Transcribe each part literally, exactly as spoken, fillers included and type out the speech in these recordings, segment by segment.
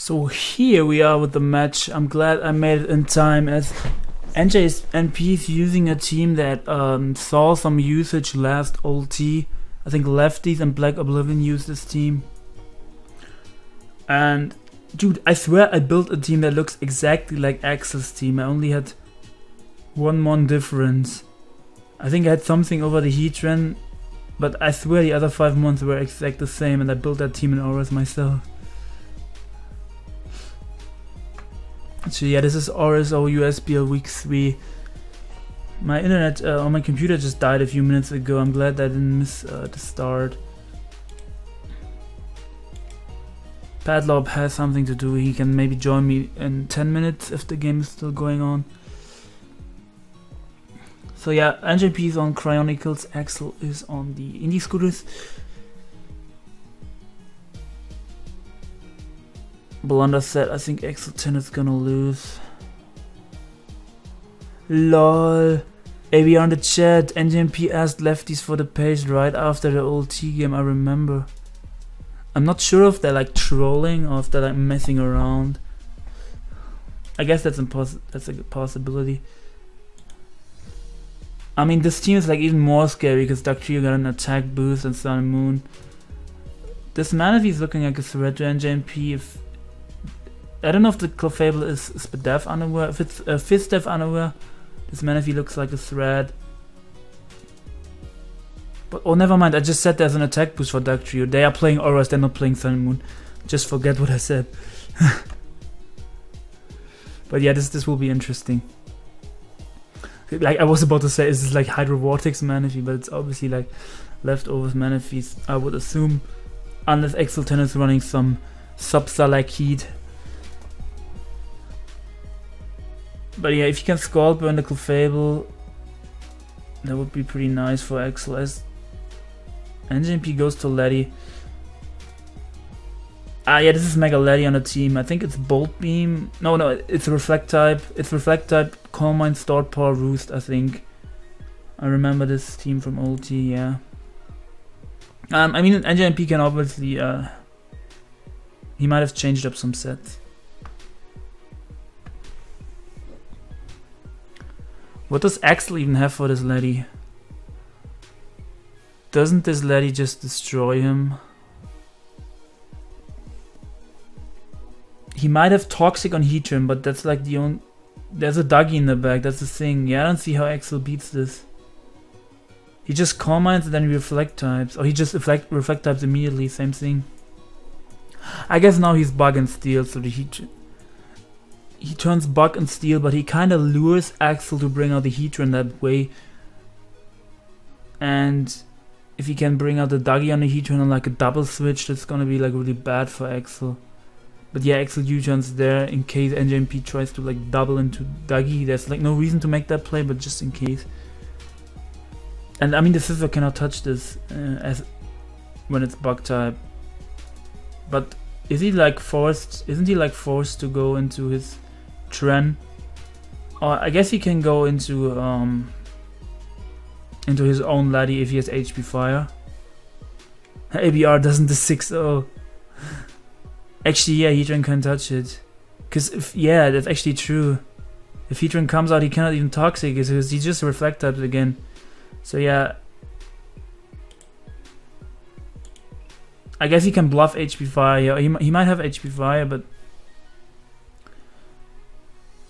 So here we are with the match. I'm glad I made it in time, as N J N P is using a team that um, saw some usage last O L T. I think Lefties and Black Oblivion used this team. And dude, I swear I built a team that looks exactly like Axel's team. I only had one more difference. I think I had something over the heatran, but I swear the other five months were exactly the same, and I built that team in auras myself. So yeah, this is R S O U S B L week three. My internet uh, on my computer just died a few minutes ago. I'm glad that I didn't miss uh, the start. Patlop has something to do. He can maybe join me in ten minutes if the game is still going on. So yeah, N J P is on cryonicles, Axel is on the indie scooters. Blunder said, I think Axel ten is gonna lose. LOL. A B R on the chat. N J N P asked Lefties for the page right after the O L T game, I remember. I'm not sure if they're like trolling or if they're like messing around. I guess that's impos- that's a good possibility. I mean, this team is like even more scary because Dugtrio got an attack boost and SunMoon. This manaphy is looking like a threat to N J N P. If I don't know if the clefable is Spadef unaware. If it's uh, Fistef unaware, this manaphy looks like a threat. But oh, never mind. I just said there's an attack boost for Dugtrio. They are playing auras. They're not playing Sun and Moon. Just forget what I said. But yeah, this this will be interesting. Like I was about to say, is this like Hydro Vortex manaphy? But it's obviously like leftovers manaphies, I would assume, unless Axel ten is running some Subsalakid heat. But yeah, if you can Scald burn the clefable, that would be pretty nice for Axel, as N J N P goes to Letty. Ah yeah, this is Mega Letty on the team. I think it's Bolt Beam. No, no, it's Reflect type. It's Reflect type, Calm Mind, Stored Power, Roost, I think. I remember this team from O L T, yeah. Um, I mean, N J N P can obviously, uh, he might have changed up some sets. What does Axel even have for this Letty? Doesn't this Letty just destroy him? He might have Toxic on heatran, but that's like the only... There's a Dougie in the back, that's the thing. Yeah, I don't see how Axel beats this. He just Calm Minds and then Reflect types. Or he just reflect, reflect types immediately, same thing. I guess now he's Bug and Steel, so the heatran... He turns Bug and Steel, but he kind of lures Axel to bring out the heatran that way. And if he can bring out the Dougie on the heatran on like a double switch, that's gonna be like really bad for Axel. But yeah, Axel U-turns there in case N J N P tries to like double into Dougie. There's like no reason to make that play, but just in case. And I mean, the scissor cannot touch this uh, as when it's Bug type. But is he like forced? Isn't he like forced to go into his Tren? Or I guess he can go into um into his own Letty if he has H P Fire. A B R doesn't the six oh. Actually, yeah, heatran can't touch it. Cause if yeah, that's actually true. If heatran comes out, he cannot even Toxic because he just Reflect types again. So yeah. I guess he can bluff H P Fire. He, he might have H P Fire, but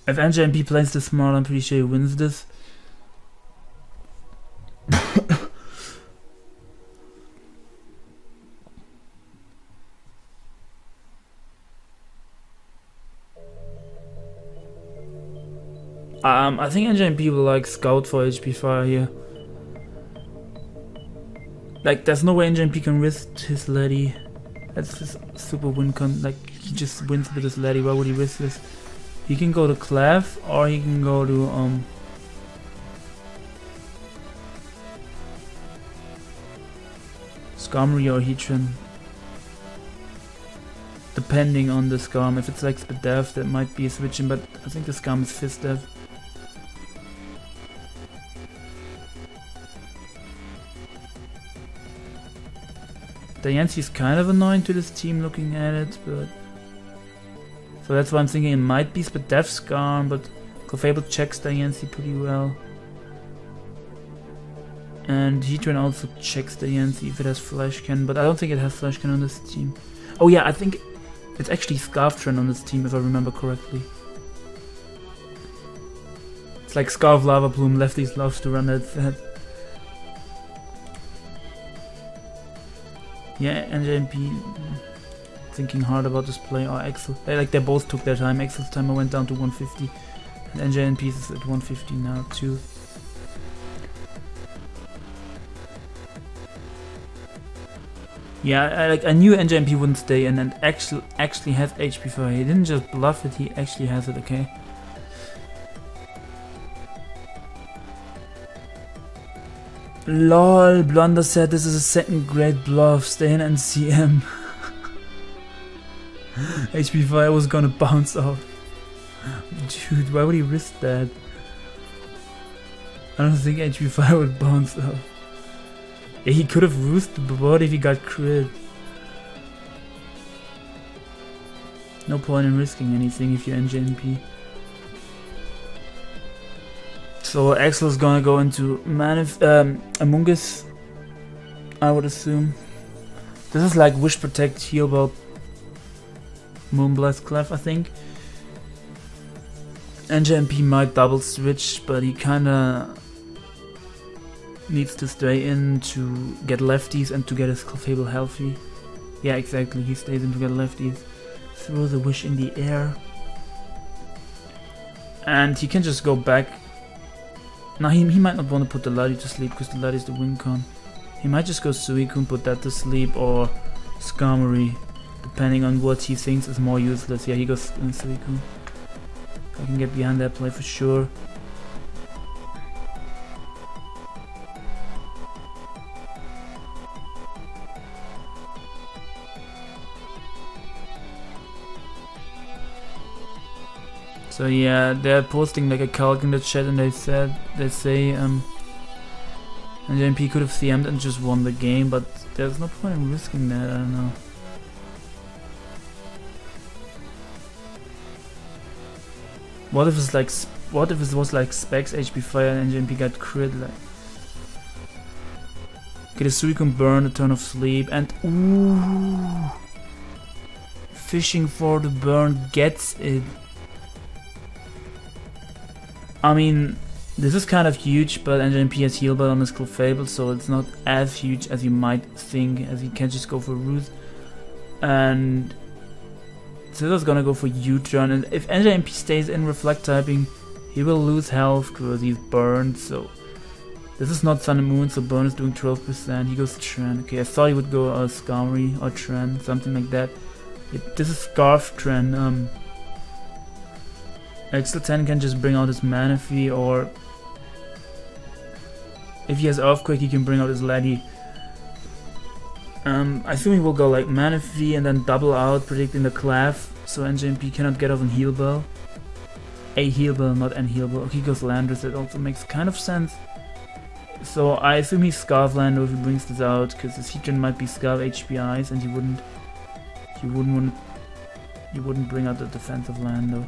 if N J N P plays this smart, I'm pretty sure he wins this. um, I think N J N P will like scout for H P Fire here. Like, there's no way N J N P can risk his Letty. That's his super win con. Like, he just wins with his Letty. Why would he risk this? He can go to Clef, or he can go to, um... Skarmory or heatran. Depending on the Skarm. If it's like Spadef, that might be a switching, but I think the Skarm is Fistef. The Yancy's kind of annoying to this team looking at it, but So that's why I'm thinking it might be Spit Death Skarm, but Clefable checks Diancie pretty well. And heatran also checks Diancie if it has Flash Cannon, but I don't think it has Flash Cannon on this team. Oh yeah, I think it's actually Skarftran on this team if I remember correctly. It's like Scarf Lava Bloom, Lefties loves to run that set. Yeah, N J N P thinking hard about this play, or oh, Axel. They, like, they both took their time. Axel's timer went down to one fifty, and N J N P is at one fifty now too. Yeah, I, like, I knew N J N P wouldn't stay, and then Axel actually has H P for it. He didn't just bluff it, he actually has it, okay? Lol, Blunder said this is a second grade bluff, stay in N C M. H P five was gonna bounce off. Dude, why would he risk that? I don't think H P five would bounce off. Yeah, he could have roosted the board if he got crit. No point in risking anything if you're N J N P. So Axel's gonna go into manaphy, um, amoonguss, I would assume. This is like Wish Protect, Heal Bolt, Moonblast Clef, I think. N J M P might double switch, but he kinda needs to stay in to get Lefties and to get his Clefable healthy. Yeah, exactly, he stays in to get Lefties. Throw the Wish in the air. And he can just go back. Now he, he might not want to put the Lati to sleep because the Lati is the wing con. He might just go Suicune, put that to sleep, or Skarmory, depending on what he thinks is more useless. Yeah, he goes in Suicune. I can get behind that play for sure. So yeah, they're posting like a calc in the chat, and they said they say um, N J N P could have C M'd and just won the game, but there's no point in risking that. I don't know. What if it's like, what if it was like Specs H P fire and N J N P got crit? Like, okay, the Suicune burn, a turn of sleep, and ooh, fishing for the burn gets it. I mean, this is kind of huge, but N J N P has Heal Bolt on his Clefable, so it's not as huge as you might think, as he can just go for Roost. And Scizor's gonna go for U-turn, and if N J N P stays in Reflect typing, he will lose health because he's burned, so... This is not Sun and Moon, so Burn is doing twelve percent, he goes Tran. Okay, I thought he would go uh, Skarmory or Tran, something like that. It, this is Scarf Tran, um... Axel ten can just bring out his Manaphy, or if he has Earthquake, he can bring out his Lati. Um, I assume he will go like Manaphy and then double out, predicting the Clef, so N J M P cannot get off on Heal Bell. A Heal Bell, not an Heal Bell. Okay, he goes Landorus, that also makes kind of sense. So I assume he's Scarf Landor if he brings this out, because his heatran might be Scarf H P Is, and he wouldn't, he wouldn't want, he wouldn't bring out the defensive Landor.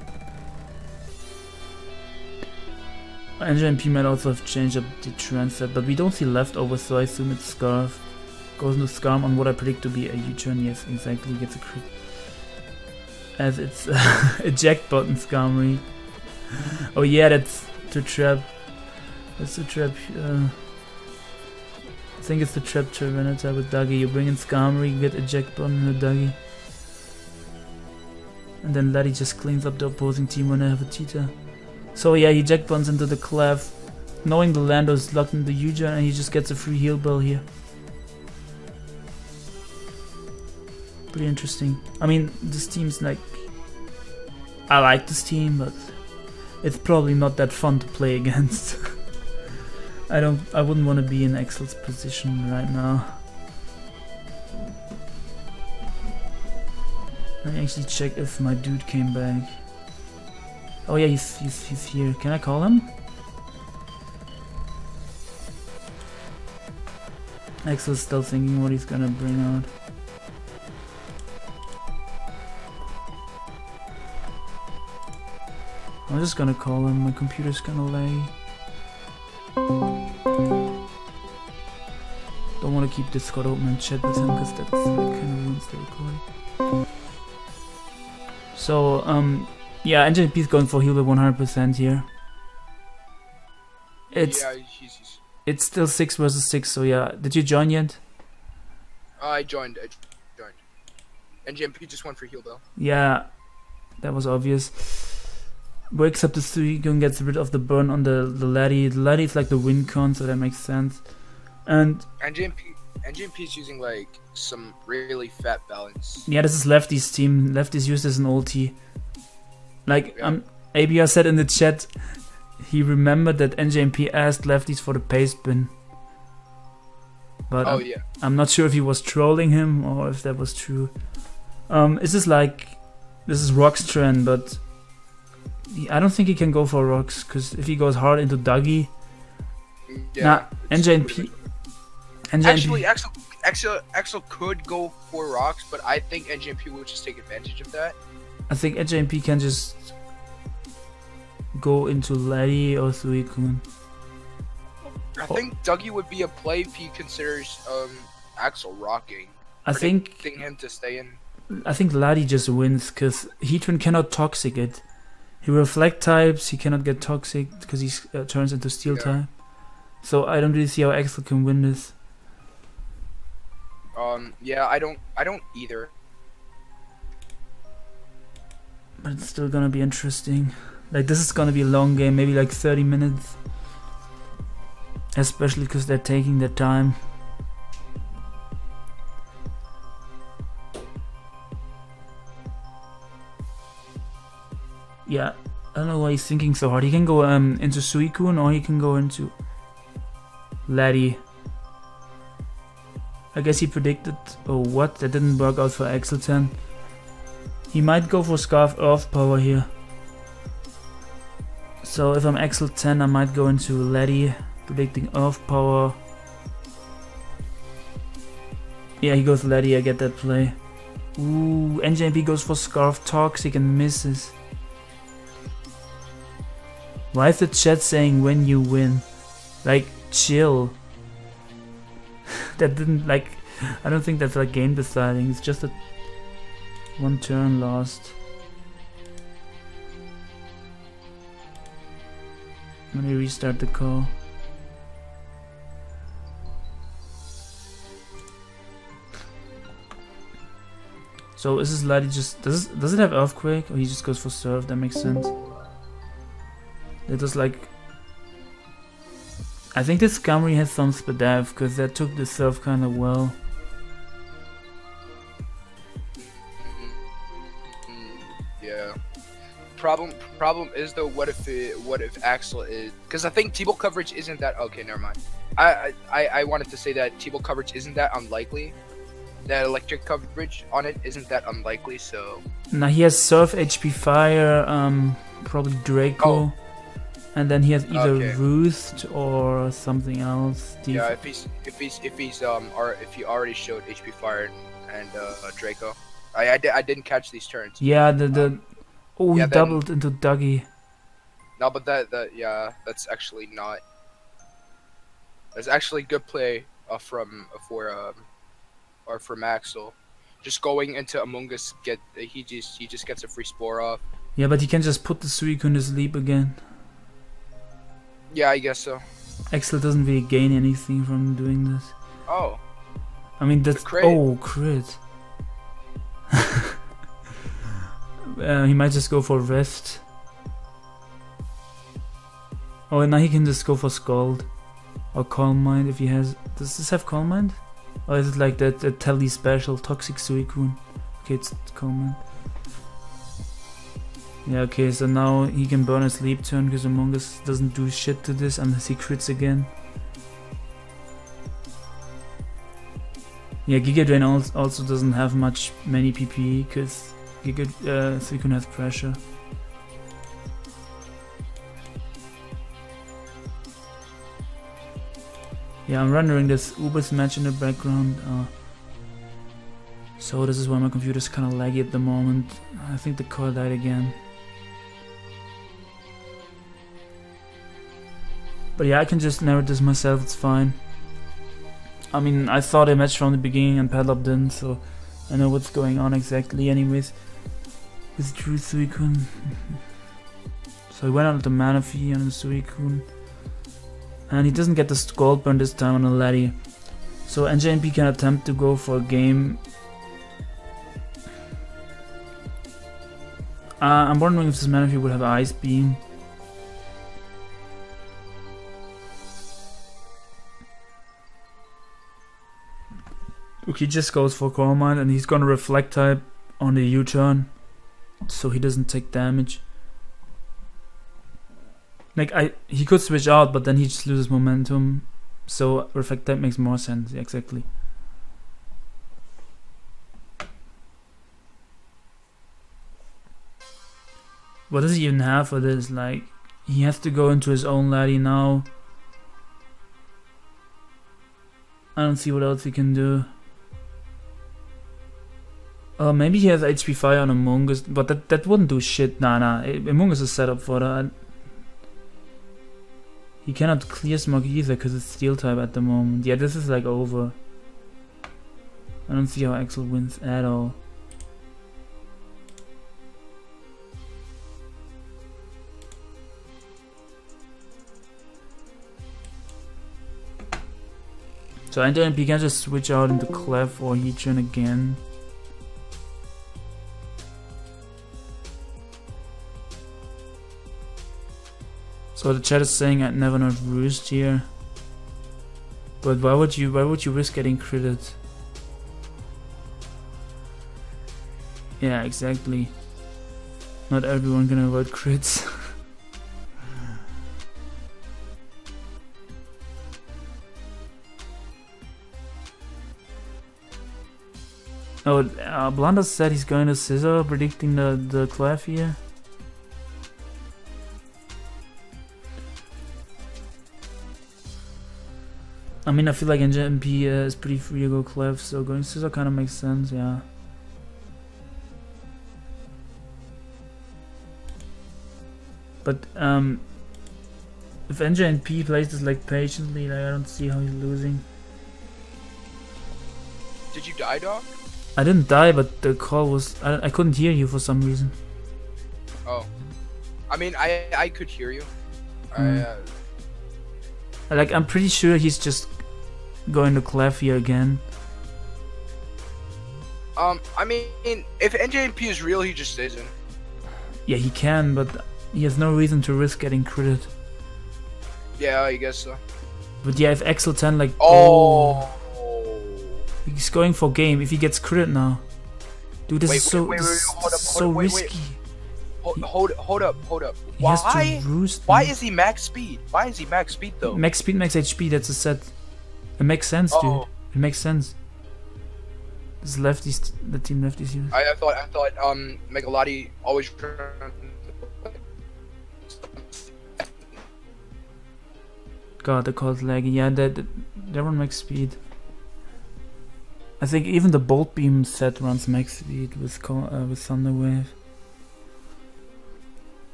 N J M P might also have changed up the trendset, but we don't see leftovers, so I assume it's Scarf. Goes into Skarm on what I predict to be a U-turn. Yes, exactly, gets a crit. As it's eject button Skarmory. Oh yeah, that's to trap. That's to trap. Uh, I think it's the trap Tyranitar with Dougie. You bring in Skarmory, get eject button with Dougie. And then Lati just cleans up the opposing team when I have a Tita. So yeah, he jack buns into the Clef, knowing the Landor is locked into U-turn, and he just gets a free Heal Bell here. Pretty interesting. I mean, this team's like... I like this team, but it's probably not that fun to play against. I don't... I wouldn't want to be in Axel's position right now. Let me actually check if my dude came back. Oh yeah, he's, he's, he's here. Can I call him? Axel's still thinking what he's gonna bring out. I'm just gonna call him, my computer's gonna lay. Don't wanna keep Discord open and chat with him because that's like, kinda ruins the recording. So um yeah, N J N P is going for heal with one hundred percent here. It's yeah, he's, he's... it's still six versus six, so yeah. Did you join yet? I joined. I joined. N J N P just went for heal though. Yeah, that was obvious. Wakes up the suicune, gets rid of the burn on the the laddie. The laddie is like the win con, so that makes sense. And N J N P is using like some really fat balance. Yeah, this is Lefties' team. Lefties used as an ulti. Like yeah. um, A B R said in the chat, he remembered that N J N P asked Lefties for the paste bin. But oh, I'm, yeah. I'm not sure if he was trolling him or if that was true. Um, is this like this is Rockstrand, but I don't think he can go for rocks, because if he goes hard into Dougie, yeah, nah, N J N P. N J N P. Actually, Axel, Axel, Axel could go for rocks, but I think N J N P will just take advantage of that. I think N J N P can just go into Laddie or suicune. I oh. think Dougie would be a play if he considers um, Axel rocking. I think him to stay in. I think Laddie just wins because heatran cannot toxic it. He reflect types, he cannot get toxic because he uh, turns into steel yeah. type. So I don't really see how Axel can win this. Um yeah, I don't I don't either. But it's still gonna be interesting. Like this is gonna be a long game, maybe like thirty minutes. Especially because they're taking their time. Yeah, I don't know why he's thinking so hard. He can go um, into suicune or he can go into Laddie. I guess he predicted... Oh, what? That didn't work out for Axel ten. He might go for Scarf Earth Power here. So if I'm Axel ten, I might go into Laddie, predicting Earth Power. Yeah, he goes Laddie, I get that play. Ooh, N J N P goes for Scarf Toxic and misses. Why is the chat saying when you win? Like, chill. That didn't, like, I don't think that's like game deciding. It's just a one turn lost. Let me restart the call. So is this Laddie just, does, does it have Earthquake? Or he just goes for Surf, that makes sense. It was like, I think this Skarmory has some spadav because that took the surf kind of well. Yeah. Problem problem is though, what if it, what if Axel is? Because I think T-ball coverage isn't that okay. Never mind. I I I wanted to say that T-ball coverage isn't that unlikely. That electric coverage on it isn't that unlikely. So. Now he has surf, H P, fire, um, probably Draco. Oh. And then he has either okay. Roost or something else. These yeah, if he's if he's if he's um or if he already showed H P fire and uh, Draco, I I, di I didn't catch these turns. Yeah, the the um, oh yeah, he doubled then, into Dougie. No, but that that yeah, that's actually not. That's actually good play uh, from uh, for um or from Axel, just going into Amoonguss. Get uh, he just he just gets a free spore off. Yeah, but he can just put the suicune to sleep again. Yeah, I guess so. Axel doesn't really gain anything from doing this. Oh. I mean, that's... Crit. Oh, crit. uh, he might just go for rest. Oh, and now he can just go for Scald. Or Calm Mind if he has... Does this have Calm Mind? Or is it like that, that Tele special, Toxic Suicune? Okay, it's Calm Mind. Yeah, okay, so now he can burn a sleep turn because Amoonguss doesn't do shit to this unless he crits again. Yeah, Giga Drain also doesn't have much, many P P E because Giga uh, Suicune has pressure. Yeah, I'm rendering this Uber's match in the background. Uh, so this is why my computer's kinda laggy at the moment. I think the call died again. But yeah, I can just narrate this myself, it's fine. I mean, I saw their match from the beginning and Patlop didn't, so I know what's going on exactly anyways. With Drew Suicune. So he went on the Manaphy on the Suicune. And he doesn't get the Scald Burn this time on the Laddie. So N J N P can attempt to go for a game. Uh, I'm wondering if this Manaphy would have Ice Beam. He just goes for Coral Mine and he's gonna Reflect type on the U-turn, so he doesn't take damage. Like I, he could switch out, but then he just loses momentum. So Reflect type makes more sense, yeah, exactly. What does he even have for this? Like he has to go into his own Laddie now. I don't see what else he can do. Uh, maybe he has H P Fire on Amoonguss, but that, that wouldn't do shit. Nah, nah, Amoonguss is set up for that. He cannot Clear Smog either, because it's Steel type at the moment. Yeah, this is like over. I don't see how Axel wins at all. So N J N P can just switch out into Clef or Heatran again. So the chat is saying I'd never not roost here. But why would you why would you risk getting critted? Yeah, exactly. Not everyone can avoid crits. Oh, uh, Blunder said he's going to Scizor, predicting the, the Clef here. I mean, I feel like N J N P uh, is pretty free to go Clef, so going Scizor kind of makes sense, yeah. But um, if N J N P plays this like patiently, like I don't see how he's losing. Did you die, Doc? I didn't die, but the call was I, I couldn't hear you for some reason. Oh, I mean, I I could hear you. Mm. I. Uh, Like, I'm pretty sure he's just going to Clef here again. Um, I mean, if N J N P is real, he just stays in. Yeah, he can, but he has no reason to risk getting critted. Yeah, I guess so. But yeah, if Axel ten, like... Oh. oh! He's going for game if he gets critted now. Dude, this wait, is so, wait, wait, wait, this hold up, hold so wait, wait. risky. Hold, hold hold up, hold up. Why? Roost, Why is he max speed? Why is he max speed though? Max speed, max H P, that's a set. It makes sense, oh. dude. It makes sense. This Lefties, the team Lefties here. I, I thought I thought um mega latias always. God, the call's laggy. Yeah, that that, that one max speed. I think even the bolt beam set runs max speed with call, uh, with thunder wave.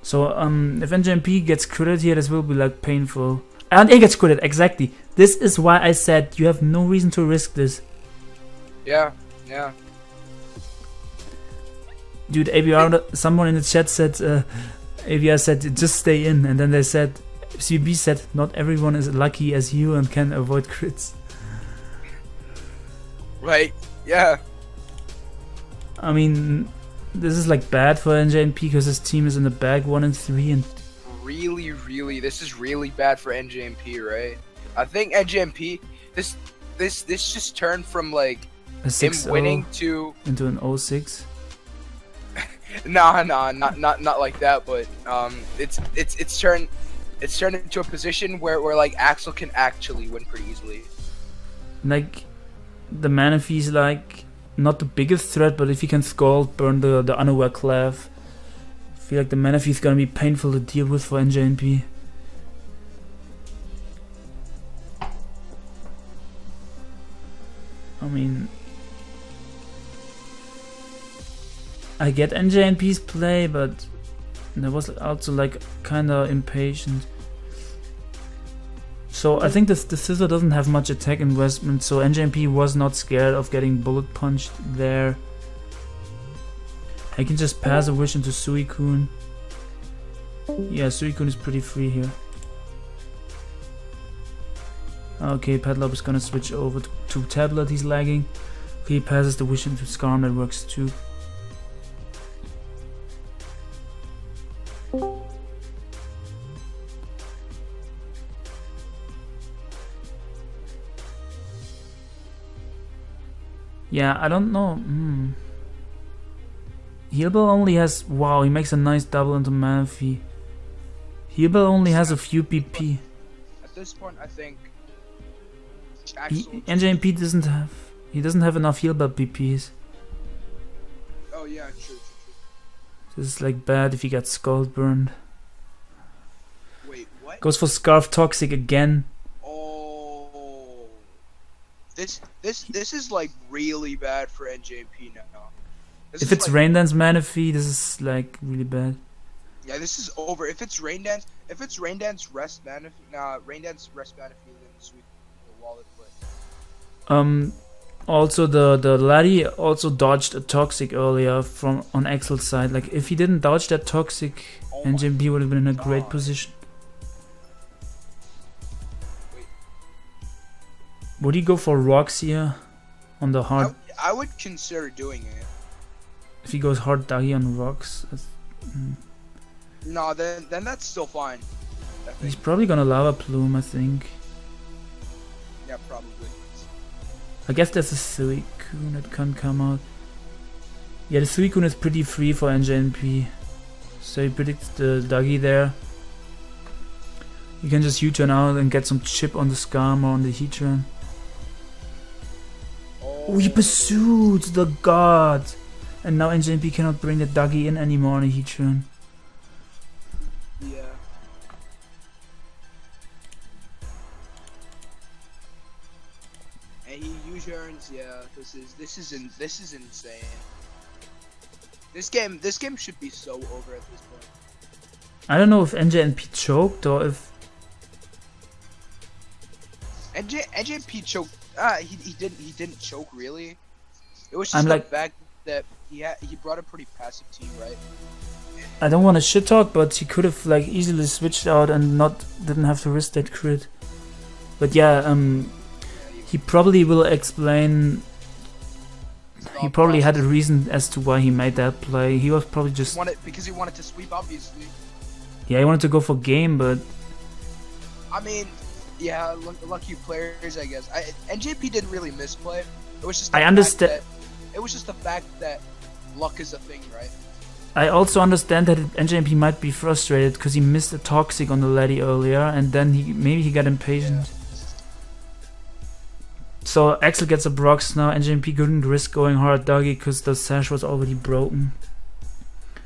So um, if N J N P gets critted here, this will be like painful. And it gets critted, exactly. This is why I said you have no reason to risk this. Yeah, yeah. Dude, A B R, someone in the chat said, uh, A B R said, just stay in. And then they said, C B said, not everyone is lucky as you and can avoid crits. Right, yeah. I mean... This is like bad for N J N P because his team is in the bag one and three and really, really, this is really bad for N J N P, right? I think N J N P, this, this, this just turned from like a him winning to into an oh six. nah, nah, not, not, not like that. But um, it's, it's, it's turned, it's turned into a position where, where like Axel can actually win pretty easily. Like, the Manaphy's like. Not the biggest threat, but if he can Scald Burn the, the unaware Clef, I feel like the Manaphy is gonna be painful to deal with for N J N P. I mean, I get N J N P's play, but I was also like kinda impatient. So I think this the scissor doesn't have much attack investment, so N J N P was not scared of getting bullet punched there. I can just pass a wish into Suicune. Yeah, Suicune is pretty free here. Okay, Patlop is gonna switch over to, to Tablet, he's lagging. He passes the wish into Skarm, that works too. Yeah, I don't know. Hmm. Healbell only has... Wow, he makes a nice double into Manaphy. Healbell only has a few P P. At this point, I think... He, N J N P doesn't have... He doesn't have enough Healbell P Ps. Oh yeah, true, true, true. This is like bad if he got Scald burned. Wait, what? Goes for Scarf Toxic again. Oh... This... This this is like really bad for N J P now. This if it's like, Rain Dance Manaphy, this is like really bad. Yeah, this is over. If it's Rain Dance, if it's Rain Dance Rest Manaphy, nah, Rain Dance Rest Manaphy, then Sweet the Wallet Blitz. Um, also the the laddie also dodged a toxic earlier from on Axel's side. Like if he didn't dodge that toxic, oh N J P would have been in a God. great position. Would he go for rocks here on the hard? I, I would consider doing it. If he goes hard duggy on rocks, that's, mm. no, then then that's still fine. He's probably gonna lava plume, I think. Yeah, probably. I guess there's a Suicune that can come out. Yeah, the Suicune is pretty free for N J N P, so he predicts the duggy there. You can just U-turn out and get some chip on the Skarm or on the heatran. Oh, he pursued the god! And now N J N P cannot bring the Duggy in anymore on the heatran. Yeah. And he U-turns, yeah. This is this is in, this is insane. This game this game should be so over at this point. I don't know if N J N P choked or if N J N P choked. Ah, he he didn't he didn't choke really. It was just I'm the like, fact that he had, he brought a pretty passive team, right? I don't want to shit talk, but he could have like easily switched out and not didn't have to risk that crit. But yeah, um, he probably will explain. He probably had a reason as to why he made that play. He was probably just he wanted, because he wanted to sweep, obviously. Yeah, he wanted to go for game, but I mean. Yeah, lucky players, I guess. I, N J P didn't really misplay. It was just the I understand. It was just the fact that luck is a thing, right? I also understand that N J P might be frustrated because he missed a toxic on the laddie earlier, and then he maybe he got impatient. Yeah. So Axel gets a Brox now. N J P couldn't risk going hard doggy because the sash was already broken.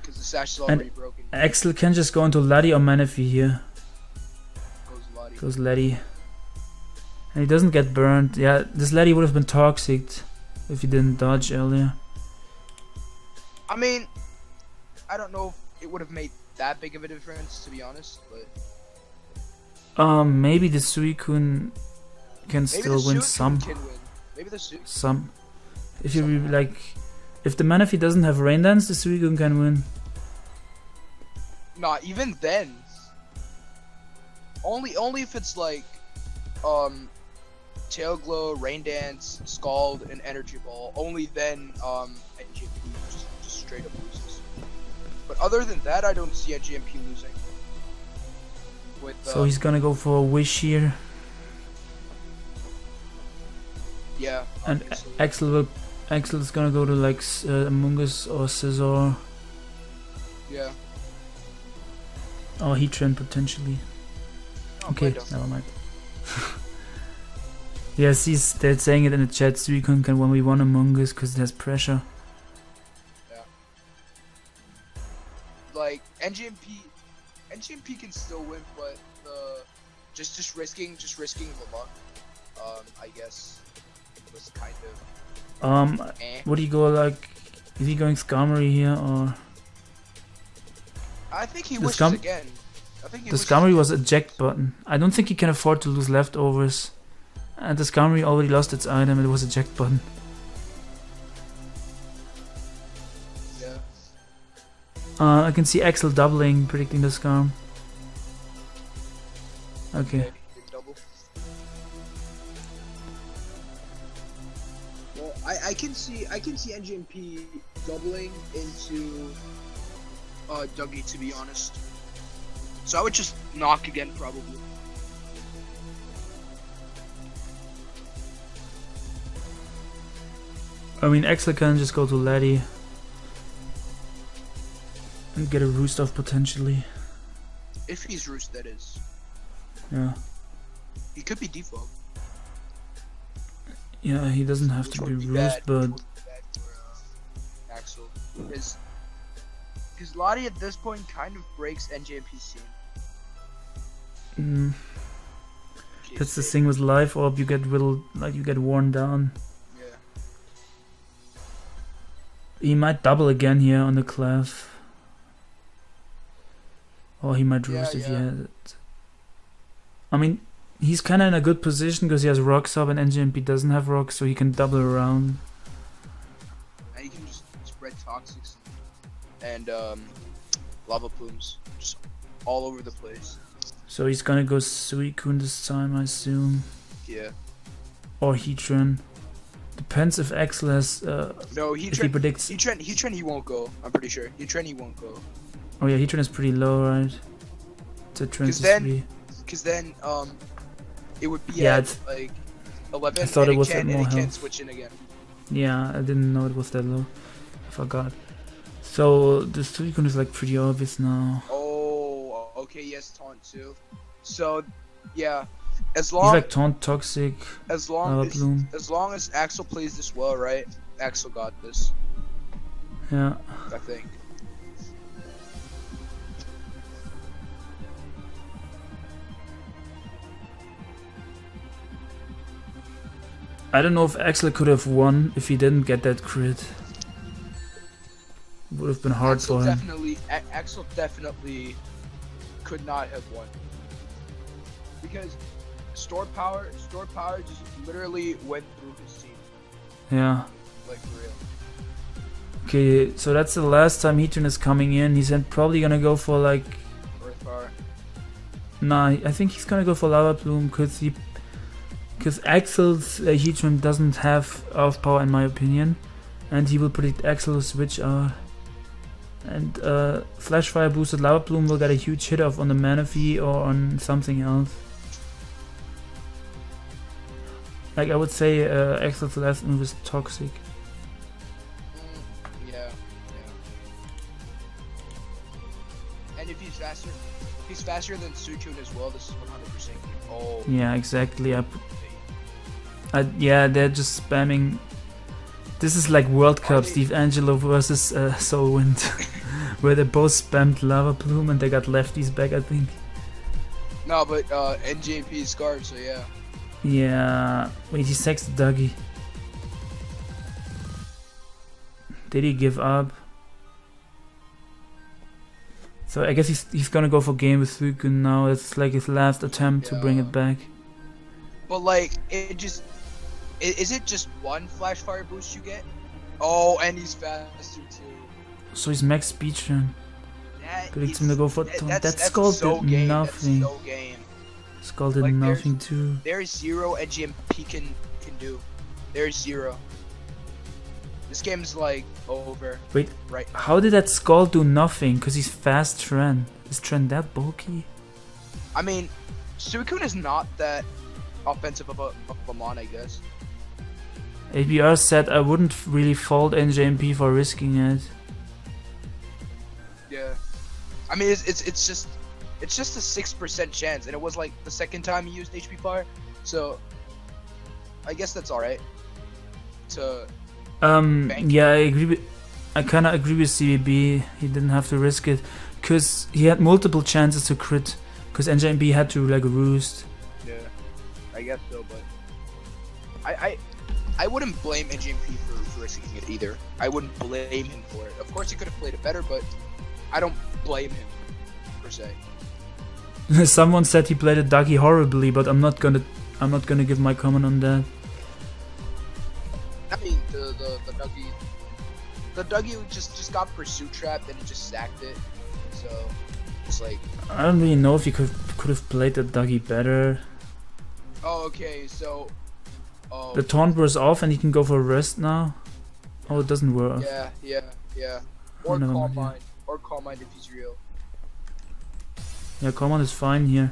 Because the sash is already and broken. Axel can just go into laddie or Manaphy here. Goes laddie, and he doesn't get burned. Yeah, this laddie would have been toxic if he didn't dodge earlier. I mean, I don't know if it would have made that big of a difference, to be honest. But um, maybe the Suicune can maybe still win Suicune some. Can win. Maybe the Suicune. Some. If you Somehow. like, if the Manaphy doesn't have Rain Dance, the Suicune can win. Nah, even then. Only, only if it's like, um, Tail Glow, Rain Dance, Scald, and Energy Ball. Only then, um, N J P just, just straight up loses. But other than that, I don't see N J P losing. With, um, so he's gonna go for a wish here. Yeah. And Axel will, Axel is gonna go to like uh, Amoonguss or Scizor. Yeah. Or heatran potentially. Okay, never mind. Yes, he's, they're saying it in the chat. Suicune can one v one Amoonguss because it has pressure. Yeah. Like N J M P, N J M P can still win, but the just just risking just risking the luck. Um, I guess it was kind of. Um, eh. Would he go like Is he going Skarmory here or? I think he the wishes scum again. I think he the Skarmory was eject button. I don't think he can afford to lose leftovers. And the Skarmory already lost its item. It was eject button. Yeah. Uh, I can see Axel doubling, predicting the Skarm. Okay. Well, I I can see I can see N J N P doubling into uh, Dougie, to be honest. So I would just knock again probably. I mean, Axel can just go to Laddie and get a roost off potentially. If he's roost, that is. Yeah. He could be default. Yeah, he doesn't have Which to be, be roost, but be for, uh, Axel, because because Lottie at this point kind of breaks N J P C. Mm. That's the thing with life orb, you get riddled, like you get worn down. Yeah. He might double again here on the clef, or he might roost yeah, if yeah. he has it. I mean, he's kind of in a good position because he has rocks up and N J N P doesn't have rocks, so he can double around. And he can just spread toxics and um, lava plumes just all over the place. So he's gonna go Suicune this time, I assume. Yeah. Or heatran. Depends if Axel has. Uh, no, heatran. If he predicts heatran, heatran, he won't go. I'm pretty sure heatran, he won't go. Oh yeah, heatran is pretty low, right? To transfer. Because then um, it would be yeah, at like eleven. I thought it was at more health. Can't switch in again. Yeah, I didn't know it was that low. I forgot. So the Suicune is like pretty obvious now. Oh, okay. Yes, taunt too. So yeah, as long he's like taunt toxic. As long as bloom. as long as Axel plays this well, right? Axel got this. Yeah. I think. I don't know if Axel could have won if he didn't get that crit. Would have been hard Axel for him. Definitely, Axel definitely could not have won because store power, store power just literally went through his team. Yeah. Like for real. Okay, so that's the last time heatran is coming in. He's probably gonna go for like. Earth power. Nah, I think he's gonna go for lava plume because he. Because Axel's uh, heatran doesn't have off power in my opinion, and he will predict Axel to switch out. And uh, Flash Fire boosted Lava Plume will get a huge hit off on the manaphy or on something else. Like I would say uh, Axel's last move is toxic. Mm, yeah, yeah. And if he's faster, if he's faster than Suicune as well, this is one hundred percent. Oh. Yeah, exactly. I I, yeah, they're just spamming. This is like World Cup, Steve Angelo versus uh, Soulwind, where they both spammed Lava Plume and they got Lefties back, I think. No, but uh, N J P is guard, so yeah. Yeah. Wait, he sexed Dougie. Did he give up? So I guess he's he's gonna go for game with Suicune now. It's like his last attempt yeah. to bring it back. But like, it just. Is it just one flash fire boost you get? Oh, and he's faster too. So he's max speed run. Predicts him to go for that, that's, that skull that's so did game. nothing. That's so game. Skull did like, nothing too. There's zero N J N P can can do. There's zero. This game's like over. Wait, right now. How did that skull do nothing? Cause he's fast Tren. Is Tren that bulky? I mean, Suicune is not that offensive of a, of a mon, I guess. A B R said I wouldn't really fault N J N P for risking it. Yeah, I mean it's it's, it's just it's just a six percent chance, and it was like the second time he used H P fire, so I guess that's all right. To um yeah, I agree. With, I kind of agree with C B B. He didn't have to risk it because he had multiple chances to crit because N J N P had to like roost. Yeah, I guess so, but I I. I wouldn't blame N J N P for, for risking it either. I wouldn't blame him for it. Of course, he could have played it better, but I don't blame him, per se. Someone said he played a Dougie horribly, but I'm not gonna, I'm not gonna give my comment on that. I mean, the the, the Dougie, the Dougie just just got pursuit trapped and he just sacked it. So it's like, I don't really know if he could could have played the Dougie better. Oh, okay, so. Oh. The taunt was off and he can go for a rest now. Oh, it doesn't work. Yeah, yeah, yeah. Or call mine. Or call mine if he's real. Yeah, Command is fine here.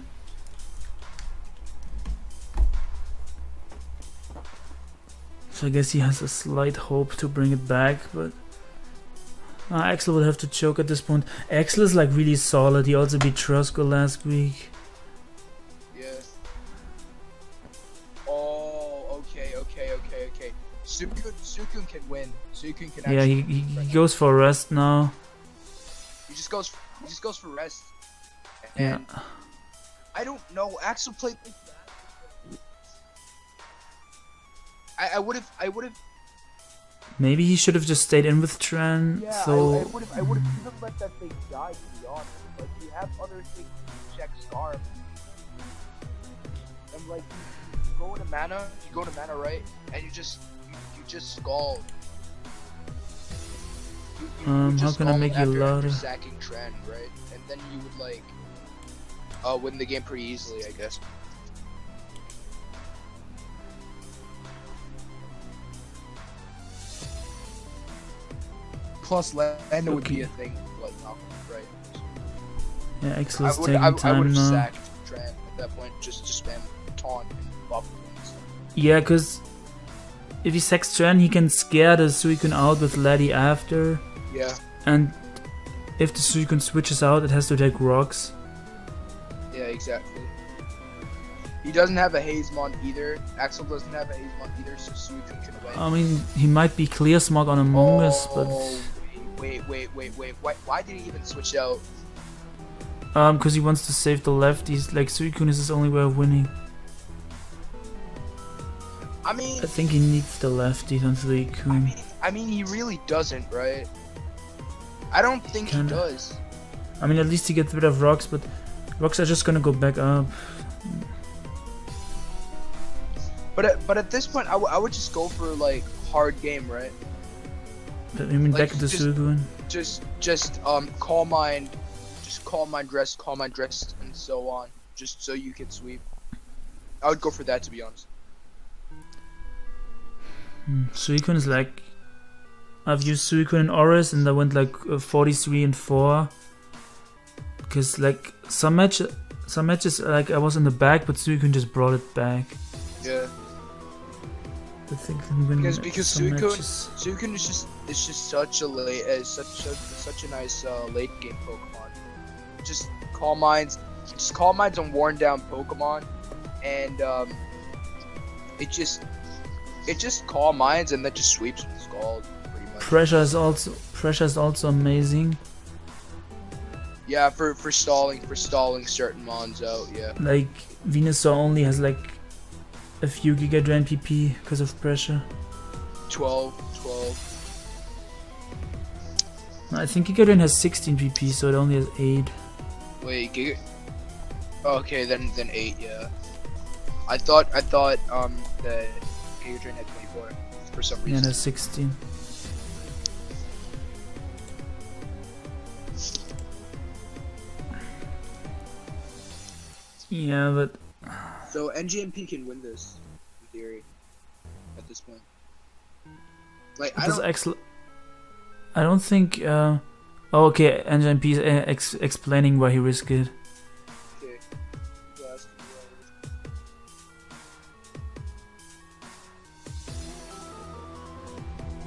So I guess he has a slight hope to bring it back, but uh, Axel would have to choke at this point. Axel is like really solid. He also beat Trusco last week. Yes. Oh, okay, okay, okay, okay. Suicune, Suicune can win. Suicune can actually. Yeah, he, he, he goes for rest now. He just goes. He just goes for rest. And yeah. I don't know. Axel played. I I would have. I would have. Maybe he should have just stayed in with Tran. Yeah, so I would have. I would have let that thing die. To be honest, like you have other things to check Scarf. And like you go to mana, you go to mana right, and you just you, you just scald. You, you, um, you how can I make you louder? Sacking Tran, right? And then you would like. Uh, win the game pretty easily, I guess. Plus, Lando would be a thing, like, not right. Yeah, Axel's taking time now. I would have sacked Tran at that point, just to spam taunt and buff. Yeah, because if he sacks Tran, he can scare the Suicune out with Laddie after. Yeah. And if the Suicune switches out, it has to take rocks. Yeah, exactly. He doesn't have a Hazemon either. Axel doesn't have a Hazemon either, so Suicune can win. I mean, he might be Clear Smog on Amoonguss, oh, but... Wait, wait, wait, wait, wait. Why did he even switch out? Um, because he wants to save the Lefties. Like, Suicune is his only way of winning. I mean... I think he needs the Lefties on Suicune. I mean, I mean, he really doesn't, right? I don't think he, he does. I mean, at least he gets rid of rocks, but... Rocks are just gonna go back up. But at, but at this point, I, I would just go for like hard game, right? I mean, like, back to Suicune. Just just um call mine, just call mine dress, call mine dress, and so on, just so you can sweep. I would go for that, to be honest. Hmm. Suicune is like, I've used Suicune and Oris, and I went like uh, forty-three and four. Cause like some match, some matches like I was in the back, but Suicune just brought it back. Yeah. I think because because Suicune, Suicune is just it's just such a late, uh, such such such a nice uh, late game Pokemon. Just call mines, just call mines on worn down Pokemon, and um, it just it just call mines and then just sweeps with Scald pretty much. Pressure is also pressure is also amazing. Yeah, for, for stalling, for stalling certain mons out, yeah. Like, Venusaur only has like a few Giga Drain P P because of pressure. twelve, twelve. I think Giga Drain has sixteen P P, so it only has eight. Wait, Giga... Okay, then then eight, yeah. I thought, I thought, um, that Giga Drain had twenty-four, for some reason. Yeah, it has sixteen. Yeah, but... So, N J N P can win this, in theory, at this point. Like, I don't... Axel... I don't think, uh... Oh, okay, N J N P is ex explaining why he risked it. Okay.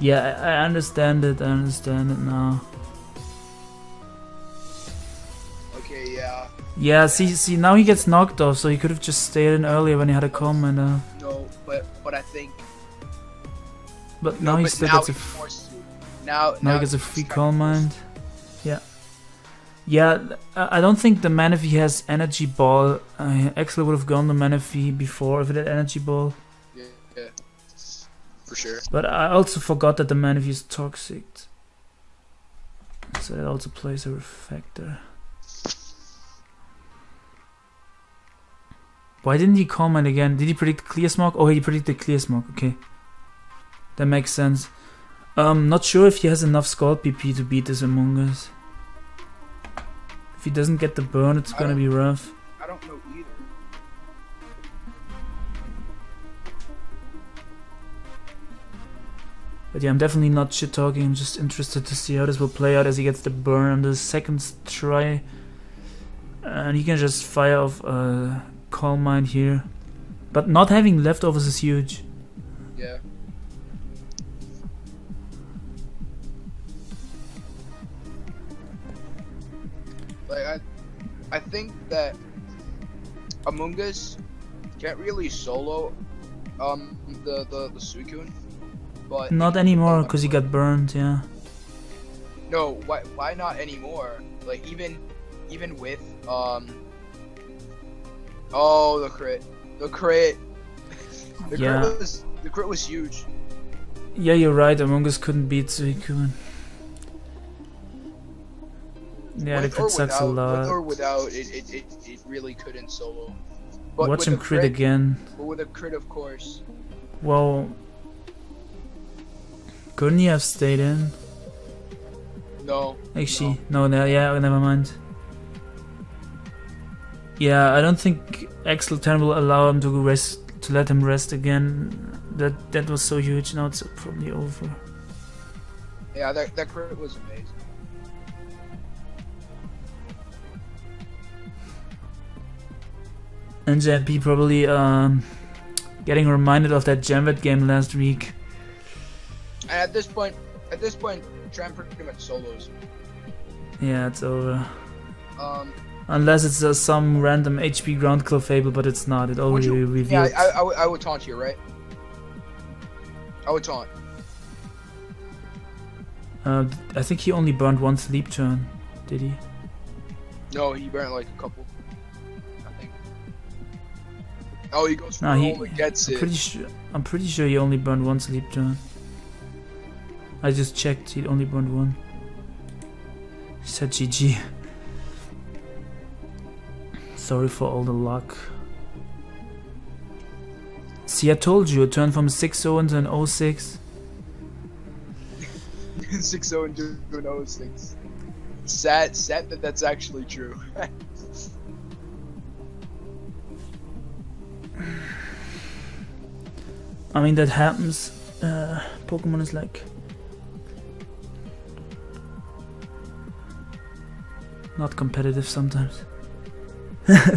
Yeah, yeah I, I understand it, I understand it now. Okay, yeah. Yeah, see, see, now he gets knocked off, so he could have just stayed in earlier when he had a comment. Uh... No, but, but I think. But now no, he still gets a. Now, now, now he gets a free comment. Yeah, yeah. I don't think the Manaphy has energy ball. I actually would have gone the Manaphy before if it had energy ball. Yeah, yeah. for sure. But I also forgot that the manaphy is toxic, so that also plays a factor. Why didn't he comment again? Did he predict clear smoke? Oh, he predicted clear smoke. Okay, that makes sense. Um, not sure if he has enough skull P P to beat this Amoonguss. If he doesn't get the burn, it's gonna be rough. I don't know either. But yeah, I'm definitely not shit talking. I'm just interested to see how this will play out as he gets the burn on the second try, and he can just fire off a Calm Mind here. But not having leftovers is huge. Yeah. Like I, I think that Amoonguss can't really solo um the the, the suicune, but not anymore because he got burned. Yeah. No, why why not anymore? Like even even with um. Oh, the crit, the crit. the yeah. Crit was the crit was huge. Yeah, you're right. Amoonguss couldn't beat suicune. Yeah, with the crit sucks without, a lot. With or without, it, it, it, it really couldn't solo. But watch him crit, crit again. But with a crit, of course. Well... Couldn't he have stayed in? No. Actually, no, no yeah, never mind. Yeah, I don't think Axel ten will allow him to rest, to let him rest again. That that was so huge, now it's probably over. Yeah, that, that crit was amazing. And N J N P probably um, getting reminded of that Jamvet game last week. And at this point, at this point, Tram pretty much solos. Yeah, it's over. Um, Unless it's uh, some random H P ground clefable, but it's not. It already you, revealed. Yeah, I, I, I would taunt here, right? I would taunt. Uh, I think he only burned one sleep turn, did he? No, he burned like a couple. Oh, he goes for no, he, and gets I'm it. Pretty sure, I'm pretty sure he only burned one sleep turn. I just checked, he only burned one. He said G G. Sorry for all the luck. See, I told you, a turn from six oh into an oh six. six oh into an oh six. Sad, sad that that's actually true. I mean, that happens. Uh, Pokemon is like not competitive sometimes.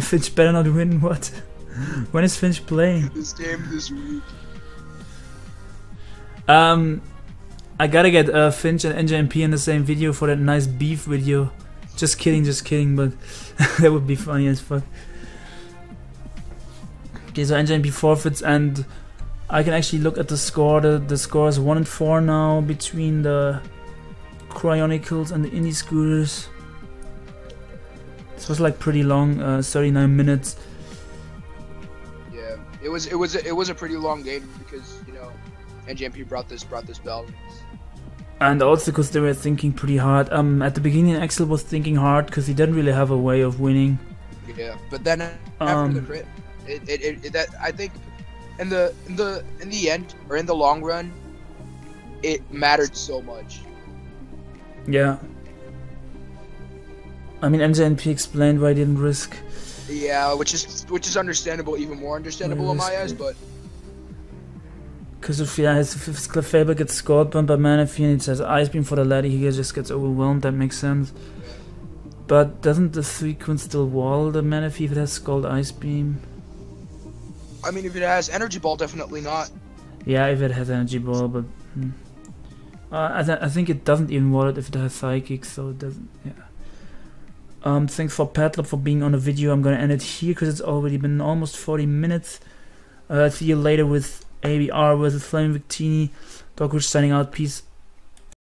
Finch better not win. What? When is Finch playing? This game this week. Um, I gotta get uh, Finch and N J N P in the same video for that nice beef video. Just kidding, just kidding. But that would be funny as fuck. Okay, so N J N P forfeits, and I can actually look at the score. The, the score is one and four now between the cryonicles and the indie scooters. This was like pretty long, uh, thirty-nine minutes. Yeah, it was. It was. It was a pretty long game because you know, N J N P brought this brought this balance. And also because they were thinking pretty hard. Um, at the beginning, Axel was thinking hard because he didn't really have a way of winning. Yeah, but then after um, the crit, it, it, it, it that I think. In the in the in the end, or in the long run, it mattered so much. Yeah. I mean, N J N P explained why he didn't risk. Yeah, which is which is understandable, even more understandable in my eyes, but. Because if yeah, his clefable gets scored by manaphy and it says Ice Beam for the laddie, he just gets overwhelmed. That makes sense. Yeah. But doesn't the suicune still wall the manaphy if it has scored Ice Beam? I mean, if it has energy ball, definitely not. Yeah, if it has energy ball, but hmm. uh, I, th I think it doesn't even want it if it has psychic, so it doesn't. Yeah. Um, thanks for Patlop for being on the video. I'm gonna end it here because it's already been almost forty minutes. Uh, see you later with A B R versus Flaming Victini. Dokkerich signing out. Peace.